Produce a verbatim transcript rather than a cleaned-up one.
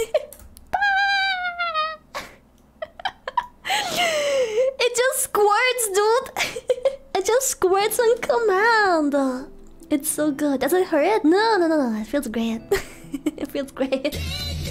It just squirts, dude. It just squirts on command. It's so good. Does it hurt? No, no, no, no. It feels great. It feels great.